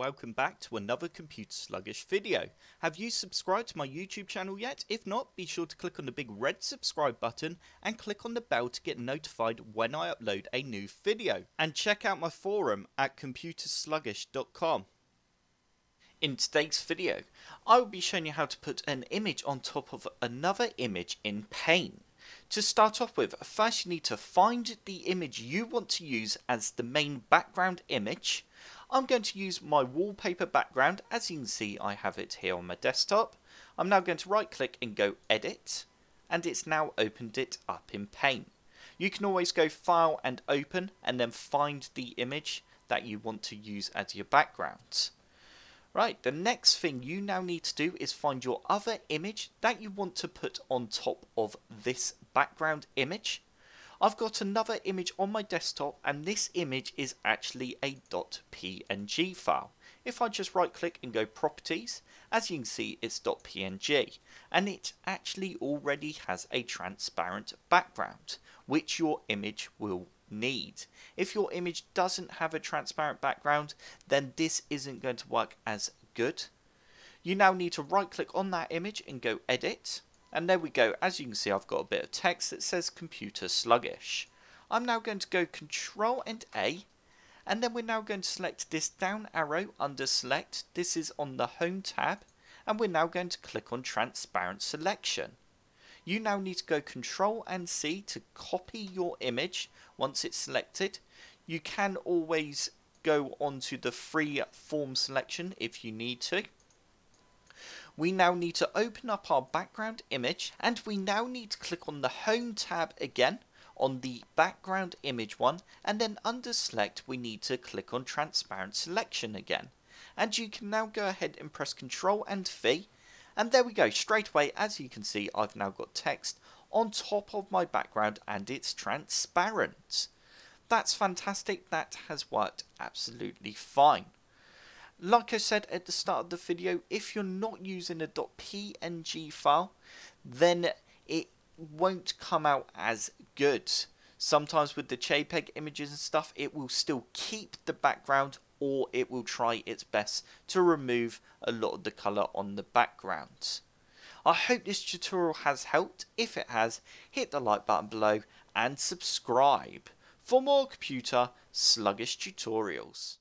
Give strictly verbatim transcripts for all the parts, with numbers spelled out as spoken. welcome back to another Computer Sluggish video. Have you subscribed to my YouTube channel yet? If not, be sure to click on the big red subscribe button and click on the bell to get notified when I upload a new video. And check out my forum at computer sluggish dot com. In today's video, I will be showing you how to put an image on top of another image in Paint. To start off with, first you need to find the image you want to use as the main background image. I'm going to use my wallpaper background. As you can see, I have it here on my desktop. I'm now going to right click and go edit, and it's now opened it up in Paint. You can always go file and open and then find the image that you want to use as your background. Right, the next thing you now need to do is find your other image that you want to put on top of this background image. I've got another image on my desktop, and this image is actually a .png file. If I just right click and go properties, as you can see, it's .png, and it actually already has a transparent background, which your image will need. If your image doesn't have a transparent background, then this isn't going to work as good. You now need to right click on that image and go edit, and there we go. As you can see, I've got a bit of text that says Computer Sluggish. I'm now going to go Control and A, and then we're now going to select this down arrow under select. This is on the home tab, and we're now going to click on transparent selection. You now need to go Control and C to copy your image once it's selected. You can always go onto the free form selection if you need to. We now need to open up our background image, and we now need to click on the Home tab again on the background image one, and then under select we need to click on transparent selection again. And you can now go ahead and press Control and V. And there we go, straight away, as you can see, I've now got text on top of my background and it's transparent. That's fantastic, that has worked absolutely fine. Like I said at the start of the video, if you're not using a .png file, then it won't come out as good. Sometimes with the JPEG images and stuff, it will still keep the background, or it will try its best to remove a lot of the colour on the background. I hope this tutorial has helped. If it has, hit the like button below and subscribe for more Computer Sluggish tutorials.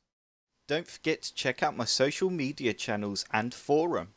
Don't forget to check out my social media channels and forum.